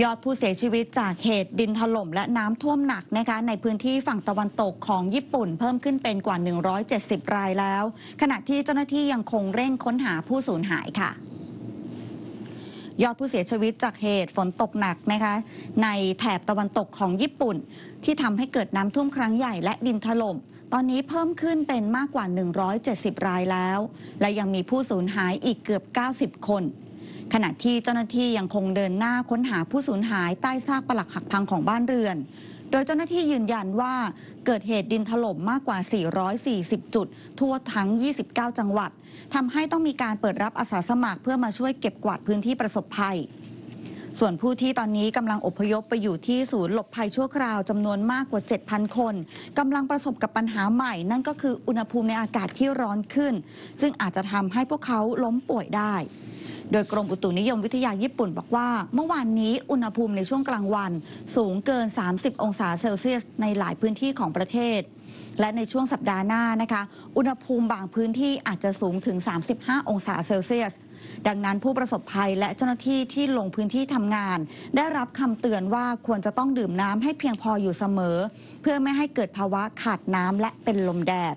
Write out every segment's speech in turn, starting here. ยอดผู้เสียชีวิตจากเหตุดินถล่มและน้ำท่วมหนักนะคะในพื้นที่ฝั่งตะวันตกของญี่ปุ่นเพิ่มขึ้นเป็นกว่า170รายแล้วขณะที่เจ้าหน้าที่ยังคงเร่งค้นหาผู้สูญหายค่ะยอดผู้เสียชีวิตจากเหตุฝนตกหนักนะคะในแถบตะวันตกของญี่ปุ่นที่ทำให้เกิดน้ำท่วมครั้งใหญ่และดินถล่มตอนนี้เพิ่มขึ้นเป็นมากกว่า170รายแล้วและยังมีผู้สูญหายอีกเกือบ90คนขณะที่เจ้าหน้าที่ยังคงเดินหน้าค้นหาผู้สูญหายใต้ซากปรักหักพังของบ้านเรือนโดยเจ้าหน้าที่ยืนยันว่าเกิดเหตุดินถล่มมากกว่า440จุดทั่วทั้ง29จังหวัดทำให้ต้องมีการเปิดรับอาสาสมัครเพื่อมาช่วยเก็บกวาดพื้นที่ประสบภัยส่วนผู้ที่ตอนนี้กำลังอพยพไปอยู่ที่ศูนย์หลบภัยชั่วคราวจำนวนมากกว่า 7,000 คนกำลังประสบกับปัญหาใหม่นั่นก็คืออุณหภูมิในอากาศที่ร้อนขึ้นซึ่งอาจจะทำให้พวกเขาล้มป่วยได้โดยกรมอุตุนิยมวิทยาญี่ปุ่นบอกว่าเมื่อวานนี้อุณหภูมิในช่วงกลางวันสูงเกิน30องศาเซลเซียสในหลายพื้นที่ของประเทศและในช่วงสัปดาห์หน้านะคะอุณหภูมิบางพื้นที่อาจจะสูงถึง35องศาเซลเซียสดังนั้นผู้ประสบภัยและเจ้าหน้าที่ที่ลงพื้นที่ทำงานได้รับคำเตือนว่าควรจะต้องดื่มน้ำให้เพียงพออยู่เสมอเพื่อไม่ให้เกิดภาวะขาดน้ำและเป็นลมแดด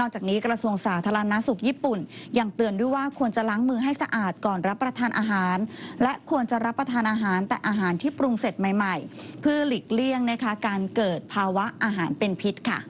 นอกจากนี้กระทรวงสาธารณสุขญี่ปุ่นยังเตือนด้วยว่าควรจะล้างมือให้สะอาดก่อนรับประทานอาหารและควรจะรับประทานอาหารแต่อาหารที่ปรุงเสร็จใหม่ๆเพื่อหลีกเลี่ยงนะคะการเกิดภาวะอาหารเป็นพิษค่ะ